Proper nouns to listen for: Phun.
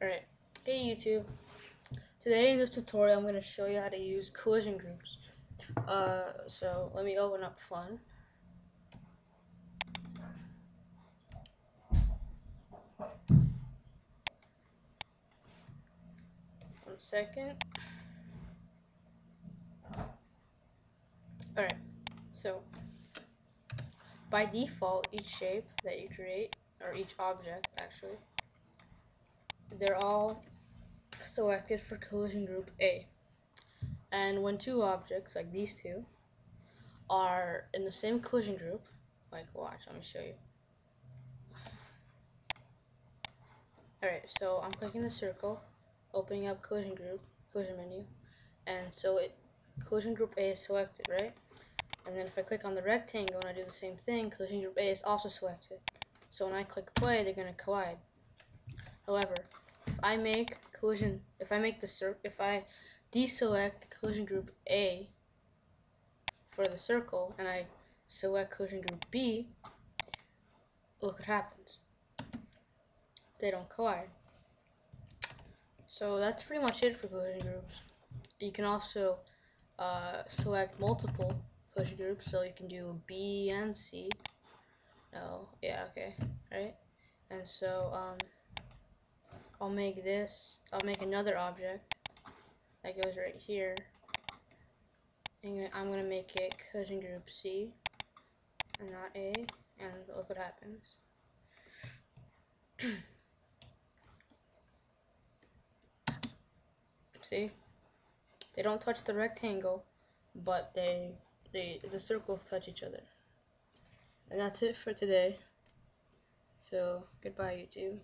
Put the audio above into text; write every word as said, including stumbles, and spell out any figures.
Alright, hey YouTube. Today in this tutorial I'm going to show you how to use collision groups. Uh, so let me open up Phun. One second. Alright, so by default each shape that you create, or each object actually, they're all selected for collision group A. And when two objects, like these two, are in the same collision group, like watch, let me show you. Alright, so I'm clicking the circle, opening up collision group, collision menu, and so it collision group A is selected, right? And then if I click on the rectangle and I do the same thing, collision group A is also selected. So when I click play, they're going to collide. However, if I make collision, if I make the cir, if I deselect collision group A for the circle and I select collision group B, look what happens. They don't collide. So that's pretty much it for collision groups. You can also uh, select multiple collision groups, so you can do B and C. No, yeah, okay, right. And so um. I'll make this, I'll make another object that goes right here, and I'm going to make it collision group C and not A, and look what happens. See, they don't touch the rectangle, but they, they, the circles touch each other. And that's it for today, so goodbye YouTube.